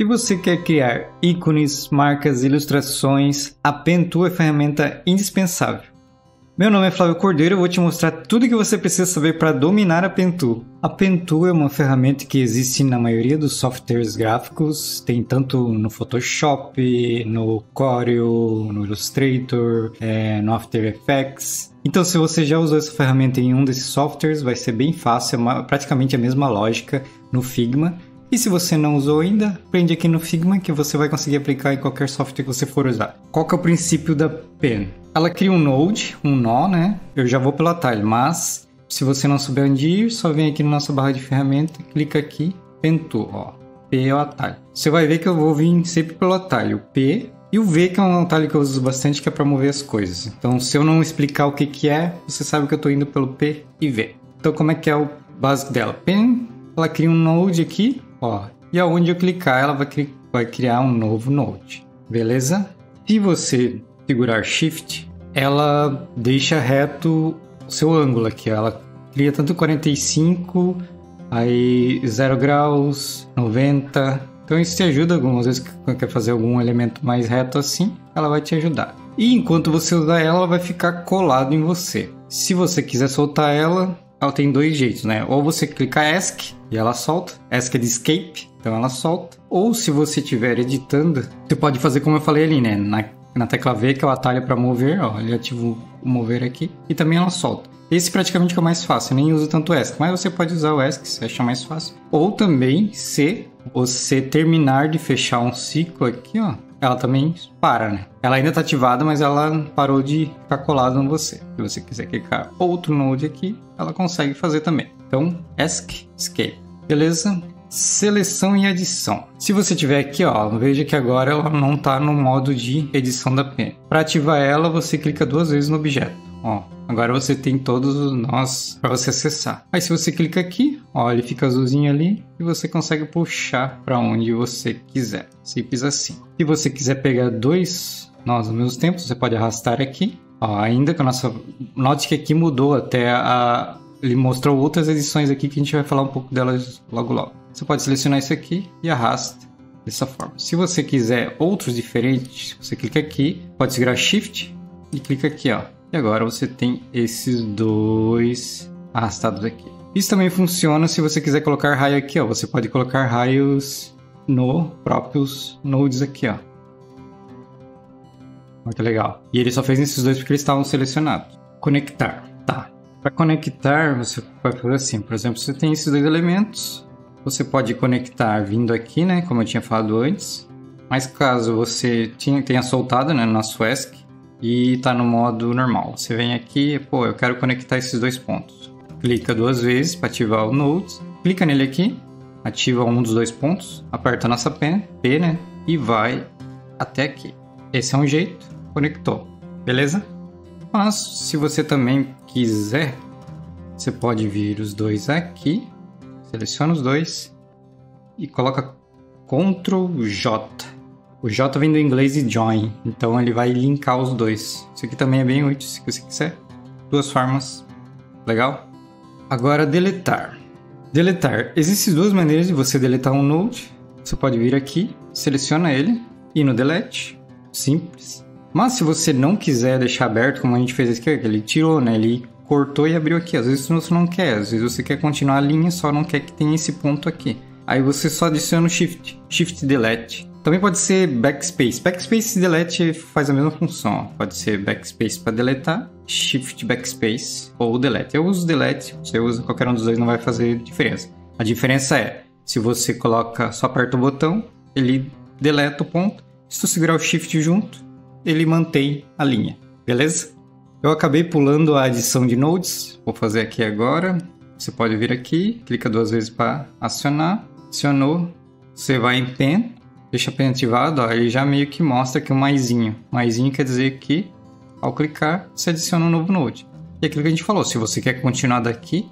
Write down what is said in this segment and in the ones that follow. Se você quer criar ícones, marcas, ilustrações, a Pen Tool é ferramenta indispensável. Meu nome é Flávio Cordeiro e eu vou te mostrar tudo o que você precisa saber para dominar a Pen Tool. A Pen Tool é uma ferramenta que existe na maioria dos softwares gráficos, tem tanto no Photoshop, no Corel, no Illustrator, no After Effects. Então, se você já usou essa ferramenta em um desses softwares, vai ser bem fácil, é praticamente a mesma lógica no Figma. E se você não usou ainda, aprende aqui no Figma que você vai conseguir aplicar em qualquer software que você for usar. Qual que é o princípio da Pen? Ela cria um node, um nó, né? Eu já vou pelo atalho, mas se você não souber onde ir, só vem aqui na nossa barra de ferramenta, clica aqui, Pen Tool, ó. P é o atalho. Você vai ver que eu vou vir sempre pelo atalho, P, e o V que é um atalho que eu uso bastante, que é para mover as coisas. Então, se eu não explicar o que é, você sabe que eu estou indo pelo P e V. Então, como é que é o básico dela? Pen, ela cria um node aqui, ó, e aonde eu clicar, ela vai criar um novo node, beleza? Se você segurar Shift, ela deixa reto o seu ângulo aqui, ó. Ela cria tanto 45, aí 0 graus, 90, então isso te ajuda algumas vezes quando quer fazer algum elemento mais reto assim, ela vai te ajudar. E enquanto você usar ela, ela vai ficar colado em você. Se você quiser soltar ela, ela tem dois jeitos, né? Ou você clica ESC e ela solta. ESC é de escape, então ela solta. Ou se você estiver editando, você pode fazer como eu falei ali, né? Na tecla V, que é o atalho para mover, ó. Ele ativa o mover aqui e também ela solta. Esse praticamente é o mais fácil, eu nem uso tanto o ESC, mas você pode usar o ESC se achar mais fácil. Ou também, se você terminar de fechar um ciclo aqui, ó, ela também para, né? Ela ainda está ativada, mas ela parou de ficar colada em você. Se você quiser clicar outro node aqui, ela consegue fazer também. Então, ESC, Escape. Beleza? Seleção e adição. Se você tiver aqui, ó, veja que agora ela não está no modo de edição da Pen. Para ativar ela, você clica duas vezes no objeto. Ó, agora você tem todos os nós para você acessar. Aí se você clica aqui, ó, ele fica azulzinho ali e você consegue puxar para onde você quiser. Simples assim. Se você quiser pegar dois nós ao mesmo tempo, você pode arrastar aqui. Ó, ainda que a nossa... Note que aqui mudou até a... Ele mostrou outras edições aqui que a gente vai falar um pouco delas logo logo. Você pode selecionar isso aqui e arrasta dessa forma. Se você quiser outros diferentes, você clica aqui, pode segurar Shift e clica aqui, ó. E agora você tem esses dois arrastados aqui. Isso também funciona se você quiser colocar raio aqui, ó. Você pode colocar raios nos próprios nodes aqui, ó. Muito legal. E ele só fez esses dois porque eles estavam selecionados. Conectar, tá. Para conectar, você vai fazer assim. Por exemplo, você tem esses dois elementos. Você pode conectar vindo aqui, né? Como eu tinha falado antes. Mas caso você tenha soltado, né? No nosso ESC. E tá no modo normal. Você vem aqui, pô, eu quero conectar esses dois pontos. Clica duas vezes para ativar o Node. Clica nele aqui, ativa um dos dois pontos, aperta a nossa Pen, P, né? E vai até aqui. Esse é um jeito, conectou, beleza? Mas se você também quiser, você pode vir os dois aqui, seleciona os dois e coloca Ctrl J. O J vem do inglês e join, então ele vai linkar os dois. Isso aqui também é bem útil, se você quiser. Duas formas. Legal? Agora, deletar. Deletar. Existem duas maneiras de você deletar um node. Você pode vir aqui, seleciona ele e no delete. Simples. Mas se você não quiser deixar aberto, como a gente fez aqui, ele tirou, né? Ele cortou e abriu aqui. Às vezes você não quer, às vezes você quer continuar a linha, só não quer que tenha esse ponto aqui. Aí você só adiciona o Shift. Shift Delete. Também pode ser Backspace. Backspace e Delete faz a mesma função. Pode ser Backspace para deletar, Shift Backspace ou Delete. Eu uso Delete, você usa qualquer um dos dois, não vai fazer diferença. A diferença é, se você coloca, só aperta o botão, ele deleta o ponto. Se tu segurar o Shift junto, ele mantém a linha, beleza? Eu acabei pulando a adição de nodes, vou fazer aqui agora. Você pode vir aqui, clica duas vezes para acionar. Acionou, você vai em Pen. Deixa a Pen ativado, ó, ele já meio que mostra aqui um maisinho. Maisinho quer dizer que, ao clicar, você adiciona um novo node. E aquilo que a gente falou, se você quer continuar daqui,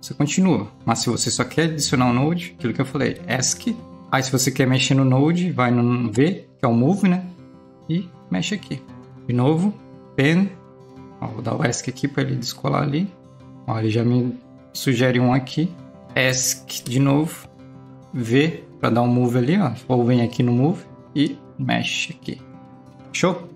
você continua. Mas se você só quer adicionar um node, aquilo que eu falei, ESC. Aí se você quer mexer no node, vai no V, que é o Move, né? E mexe aqui. De novo, Pen. Ó, vou dar o ESC aqui para ele descolar ali. Ó, ele já me sugere um aqui. ESC de novo. V. para dar um move ali, ó. Ou vem aqui no move e mexe aqui. Show?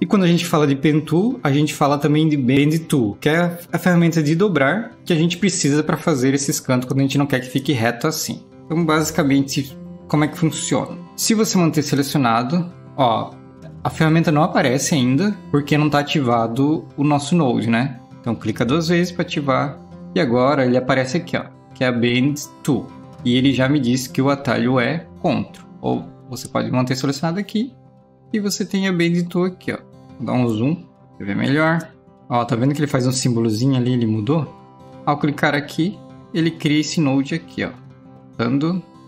E quando a gente fala de Pen Tool, a gente fala também de Bend Tool, que é a ferramenta de dobrar que a gente precisa para fazer esses cantos quando a gente não quer que fique reto assim. Então, basicamente, como é que funciona? Se você manter selecionado, ó, a ferramenta não aparece ainda porque não está ativado o nosso node, né? Então, clica duas vezes para ativar e agora ele aparece aqui, ó, que é a Bend Tool. E ele já me disse que o atalho é CTRL, ou você pode manter selecionado aqui e você tem a Bend Tool aqui, ó. Dá um zoom para ver melhor. Ó, tá vendo que ele faz um símbolozinho ali, ele mudou? Ao clicar aqui, ele cria esse node aqui, ó.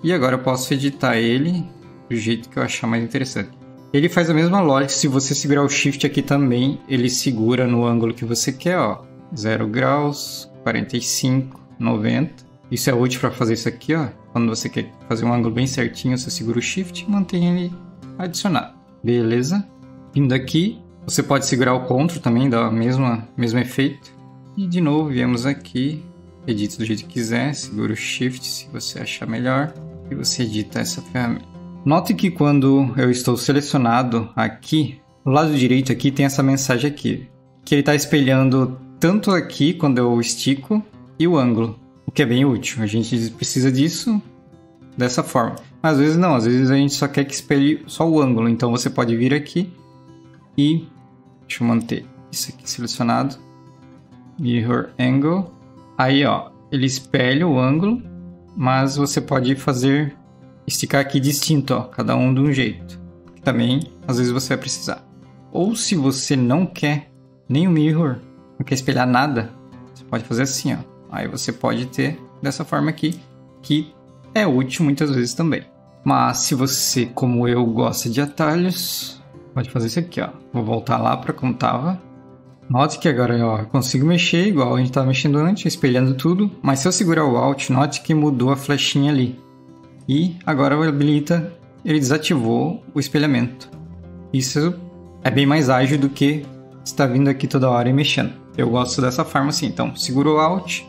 E agora eu posso editar ele do jeito que eu achar mais interessante. Ele faz a mesma lógica, se você segurar o Shift aqui também, ele segura no ângulo que você quer, ó. 0 graus, 45, 90. Isso é útil para fazer isso aqui, ó. Quando você quer fazer um ângulo bem certinho, você segura o Shift e mantém ele adicionado. Beleza? Vindo aqui, você pode segurar o CTRL também, dá o mesmo efeito. E de novo, viemos aqui, edita do jeito que quiser, segura o Shift se você achar melhor e você edita essa ferramenta. Note que quando eu estou selecionado aqui, no lado direito aqui tem essa mensagem aqui, que ele está espelhando tanto aqui quando eu estico e o ângulo, o que é bem útil. A gente precisa disso dessa forma, mas às vezes não, às vezes a gente só quer que espelhe só o ângulo, então você pode vir aqui e deixa eu manter isso aqui selecionado, Mirror Angle, aí ó, ele espelha o ângulo, mas você pode fazer, esticar aqui distinto, ó, cada um de um jeito, que também às vezes você vai precisar. Ou se você não quer nem o mirror, não quer espelhar nada, você pode fazer assim, ó, aí você pode ter dessa forma aqui, que é útil muitas vezes também. Mas se você, como eu, gosta de atalhos, pode fazer isso aqui, ó. Vou voltar lá para como estava. Note que agora, ó, eu consigo mexer igual a gente estava mexendo antes, espelhando tudo. Mas se eu segurar o Alt, note que mudou a flechinha ali. E agora eu habilita, ele desativou o espelhamento. Isso é bem mais ágil do que estar vindo aqui toda hora e mexendo. Eu gosto dessa forma assim. Então, segura o Alt,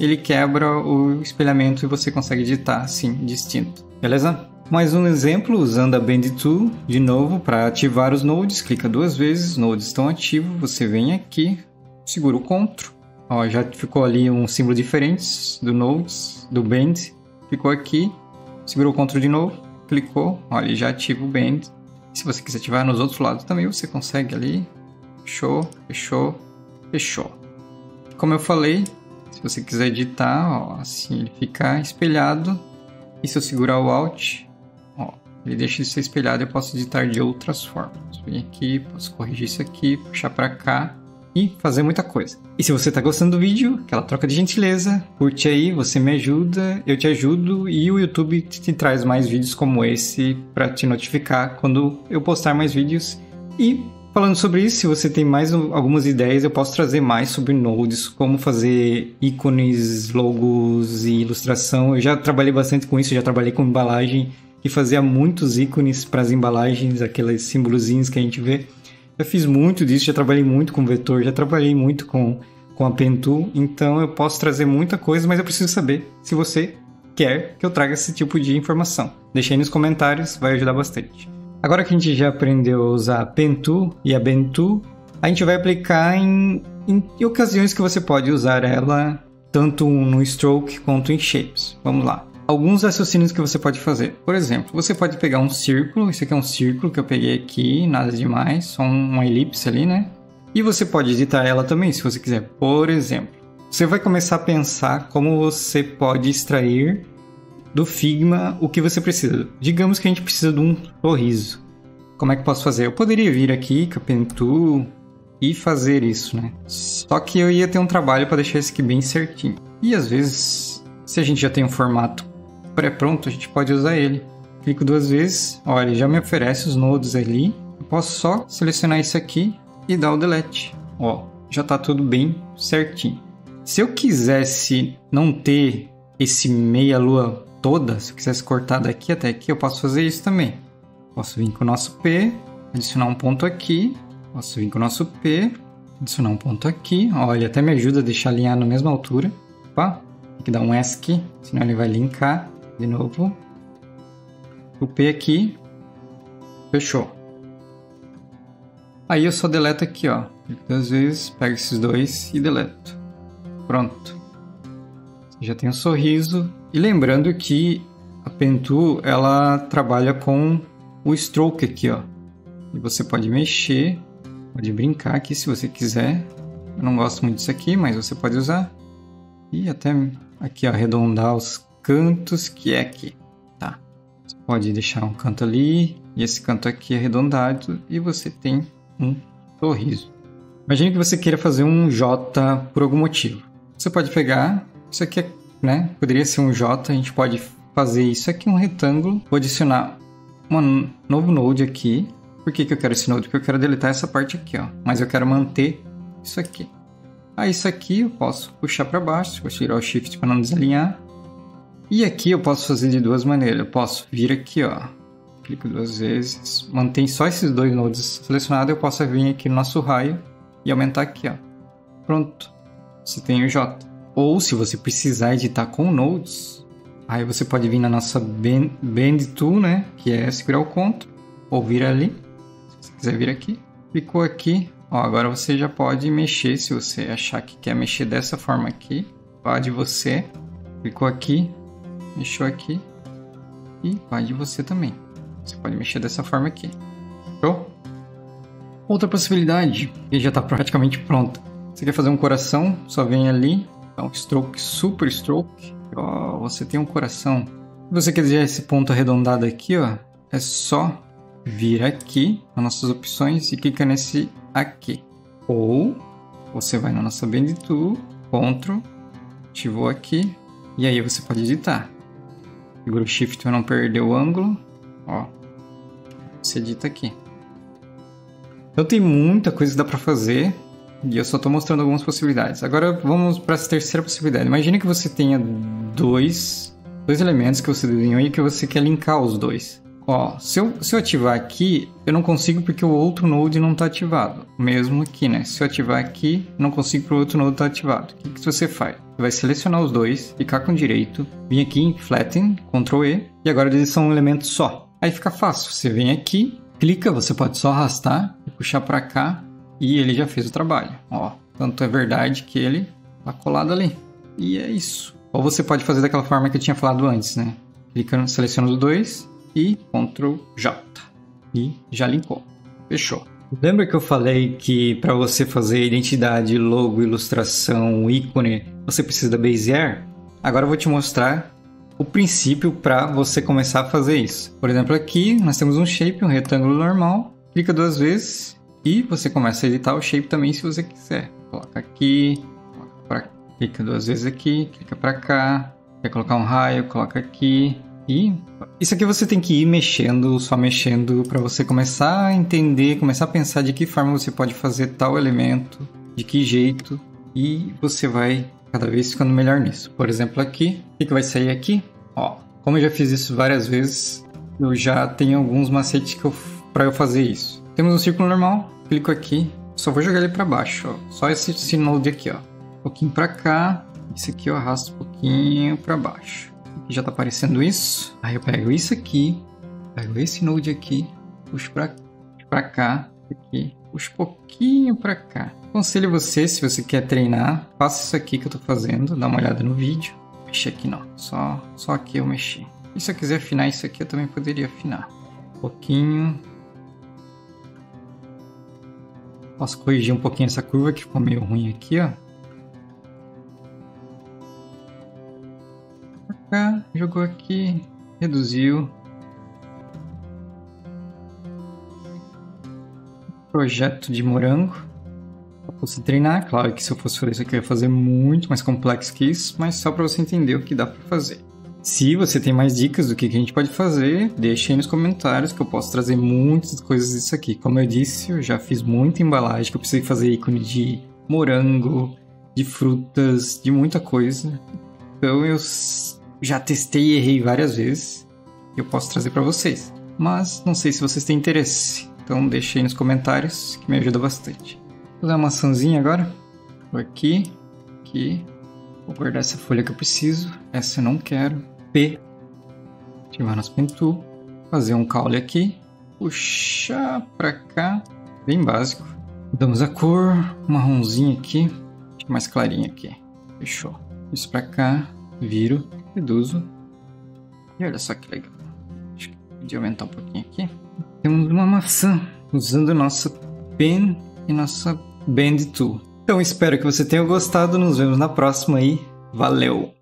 ele quebra o espelhamento e você consegue editar assim, distinto. Beleza? Mais um exemplo usando a Bend Tool, de novo, para ativar os nodes, clica duas vezes, os nodes estão ativos, você vem aqui, segura o CTRL, ó, já ficou ali um símbolo diferente do nodes, do Bend, ficou aqui, segurou o CTRL de novo, clicou, olha, já ativa o Bend, se você quiser ativar nos outros lados também, você consegue ali, fechou, fechou, fechou. Como eu falei, se você quiser editar, ó, assim ele fica espelhado, e se eu segurar o Alt, ele deixa de ser espelhado, eu posso editar de outras formas. Vem aqui, posso corrigir isso aqui, puxar para cá e fazer muita coisa. E se você está gostando do vídeo, aquela troca de gentileza, curte aí, você me ajuda, eu te ajudo e o YouTube te traz mais vídeos como esse para te notificar quando eu postar mais vídeos. E falando sobre isso, se você tem mais algumas ideias, eu posso trazer mais sobre nodes, como fazer ícones, logos e ilustração. Eu já trabalhei bastante com isso, já trabalhei com embalagem, e fazia muitos ícones para as embalagens, aqueles símbolozinhos que a gente vê. Eu fiz muito disso, já trabalhei muito com vetor, já trabalhei muito com a Pen Tool, então eu posso trazer muita coisa, mas eu preciso saber se você quer que eu traga esse tipo de informação. Deixa aí nos comentários, vai ajudar bastante. Agora que a gente já aprendeu a usar a Pen Tool e a Bend Tool, a gente vai aplicar em ocasiões que você pode usar ela tanto no Stroke quanto em Shapes. Vamos lá. Alguns raciocínios que você pode fazer. Por exemplo, você pode pegar um círculo. Esse aqui é um círculo que eu peguei aqui, nada demais, só uma elipse ali, né? E você pode editar ela também, se você quiser. Por exemplo, você vai começar a pensar como você pode extrair do Figma o que você precisa. Digamos que a gente precisa de um sorriso. Como é que eu posso fazer? Eu poderia vir aqui com a Pen Tool e fazer isso, né? Só que eu ia ter um trabalho para deixar isso aqui bem certinho. E às vezes, se a gente já tem um formato pré-pronto, a gente pode usar ele. Clico duas vezes, olha, ele já me oferece os nodes ali. Eu posso só selecionar isso aqui e dar o delete. Ó, já tá tudo bem certinho. Se eu quisesse não ter esse meia lua toda, se eu quisesse cortar daqui até aqui, eu posso fazer isso também. Posso vir com o nosso P, adicionar um ponto aqui. Posso vir com o nosso P, adicionar um ponto aqui. Olha, até me ajuda a deixar alinhar na mesma altura. Opa, tem que dar um ESC, senão ele vai linkar. De novo, Copiei aqui. Fechou. Aí eu só deleto aqui, ó. Duas vezes, pego esses dois e deleto. Pronto. Já tem um sorriso. E lembrando que a Pen Tool, ela trabalha com o stroke aqui, ó. E você pode mexer, pode brincar aqui se você quiser. Eu não gosto muito disso aqui, mas você pode usar. E até aqui, ó, arredondar os cantos, que é aqui. Tá. Você pode deixar um canto ali e esse canto aqui arredondado e você tem um sorriso. Imagine que você queira fazer um J por algum motivo. Você pode pegar, isso aqui é, né, poderia ser um J, a gente pode fazer isso aqui um retângulo, vou adicionar um novo node aqui. Por que que eu quero esse node? Porque eu quero deletar essa parte aqui, ó, mas eu quero manter isso aqui. Aí isso aqui eu posso puxar para baixo, vou tirar o shift para não desalinhar. E aqui eu posso fazer de duas maneiras, eu posso vir aqui, ó, clico duas vezes, mantém só esses dois nodes selecionados, eu posso vir aqui no nosso raio e aumentar aqui, ó. Pronto, você tem o J. Ou se você precisar editar com nodes, aí você pode vir na nossa Bend Tool, né, que é segurar o Ctrl, ou vir ali, se você quiser vir aqui, clicou aqui, ó, agora você já pode mexer, se você achar que quer mexer dessa forma aqui, vai de você, clicou aqui, mexeu aqui, e vai de você também, você pode mexer dessa forma aqui, show? Outra possibilidade, que já está praticamente pronta, você quer fazer um coração, só vem ali, dá um stroke, super stroke, ó, você tem um coração. Se você quiser esse ponto arredondado aqui, ó, é só vir aqui, nas nossas opções, e clica nesse aqui. Ou, você vai na nossa Bend Tool, Ctrl, ativou aqui, e aí você pode editar. Segura o Shift para não perder o ângulo, ó, você edita aqui. Então tem muita coisa que dá para fazer, e eu só estou mostrando algumas possibilidades. Agora vamos para essa terceira possibilidade. Imagina que você tenha dois elementos que você desenhou e que você quer linkar os dois. Ó, se eu ativar aqui, eu não consigo porque o outro node não está ativado. Mesmo aqui, né? Se eu ativar aqui, eu não consigo porque o outro node está ativado. O que você faz? Você vai selecionar os dois, clicar com o direito, vir aqui em Flatten, Ctrl E, e agora eles são um elemento só. Aí fica fácil, você vem aqui, clica, você pode só arrastar e puxar para cá. E ele já fez o trabalho, ó, tanto é verdade que ele tá colado ali, e é isso. Ou você pode fazer daquela forma que eu tinha falado antes, né, clicando, seleciona os dois e Ctrl J, e já linkou, fechou. Lembra que eu falei que para você fazer identidade, logo, ilustração, ícone, você precisa da Bezier? Agora eu vou te mostrar o princípio para você começar a fazer isso. Por exemplo, aqui nós temos um shape, um retângulo normal, clica duas vezes, e você começa a editar o shape também se você quiser. Coloca aqui, coloca pra... clica duas vezes aqui, clica para cá. Quer colocar um raio, coloca aqui. E isso aqui você tem que ir mexendo, só mexendo, para você começar a entender, começar a pensar de que forma você pode fazer tal elemento, de que jeito. E você vai cada vez ficando melhor nisso. Por exemplo aqui, o que vai sair aqui? Ó, como eu já fiz isso várias vezes, eu já tenho alguns macetes para eu fazer isso. Temos um círculo normal, clico aqui, só vou jogar ele para baixo, ó. Só esse node aqui, ó, um pouquinho para cá, isso aqui eu arrasto um pouquinho para baixo. Aqui já tá aparecendo isso, aí eu pego isso aqui, pego esse node aqui, puxo para cá, aqui, puxo um pouquinho para cá. Aconselho você, se você quer treinar, faça isso aqui que eu tô fazendo, dá uma olhada no vídeo, mexer aqui não, só aqui eu mexi. E se eu quiser afinar isso aqui, eu também poderia afinar, um pouquinho. Posso corrigir um pouquinho essa curva que ficou meio ruim aqui, ó. Pra cá, jogou aqui, reduziu. Projeto de morango. Só pra você treinar, claro que se eu fosse fazer isso aqui eu ia fazer muito mais complexo que isso, mas só para você entender o que dá para fazer. Se você tem mais dicas do que a gente pode fazer, deixa aí nos comentários que eu posso trazer muitas coisas disso aqui. Como eu disse, eu já fiz muita embalagem, que eu precisei fazer ícone de morango, de frutas, de muita coisa. Então eu já testei e errei várias vezes, eu posso trazer para vocês. Mas não sei se vocês têm interesse, então deixa aí nos comentários que me ajuda bastante. Vou dar uma maçãzinha agora, vou aqui, aqui, vou guardar essa folha que eu preciso, essa eu não quero. P, ativar nosso Pen Tool, fazer um caule aqui, puxar para cá, bem básico. Mudamos a cor, marronzinho aqui, mais clarinho aqui. Fechou. Isso para cá, viro, reduzo. E olha só que legal. Acho que podia aumentar um pouquinho aqui. Temos uma maçã usando nossa Pen e nossa Bend Tool. Então espero que você tenha gostado. Nos vemos na próxima aí. Valeu!